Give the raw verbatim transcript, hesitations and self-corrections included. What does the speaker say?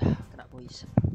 Ya, kena voice.